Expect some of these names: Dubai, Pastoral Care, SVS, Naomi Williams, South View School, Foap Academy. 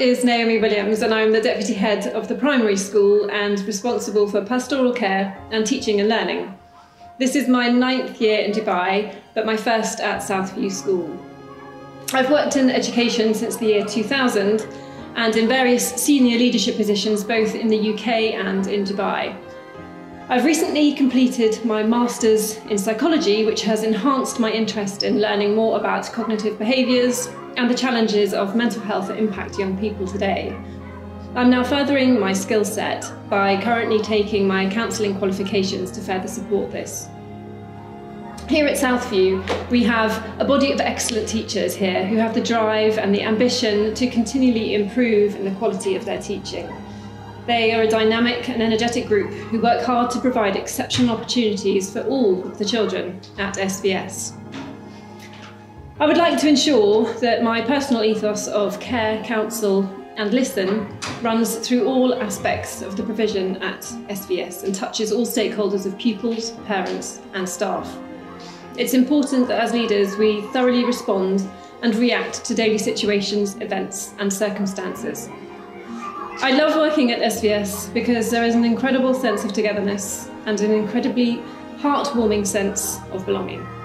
is Naomi Williams and I'm the Deputy Head of the Primary School and responsible for pastoral care and teaching and learning. This is my 9th year in Dubai, but my first at South View School. I've worked in education since the year 2000 and in various senior leadership positions both in the UK and in Dubai. I've recently completed my Master's in Psychology, which has enhanced my interest in learning more about cognitive behaviours and the challenges of mental health that impact young people today. I'm now furthering my skill set by currently taking my counselling qualifications to further support this. Here at Southview, we have a body of excellent teachers here who have the drive and the ambition to continually improve in the quality of their teaching. They are a dynamic and energetic group who work hard to provide exceptional opportunities for all of the children at SVS. I would like to ensure that my personal ethos of care, counsel and listen runs through all aspects of the provision at SVS and touches all stakeholders of pupils, parents and staff. It's important that as leaders we thoroughly respond and react to daily situations, events and circumstances. I love working at SVS because there is an incredible sense of togetherness and an incredibly heartwarming sense of belonging.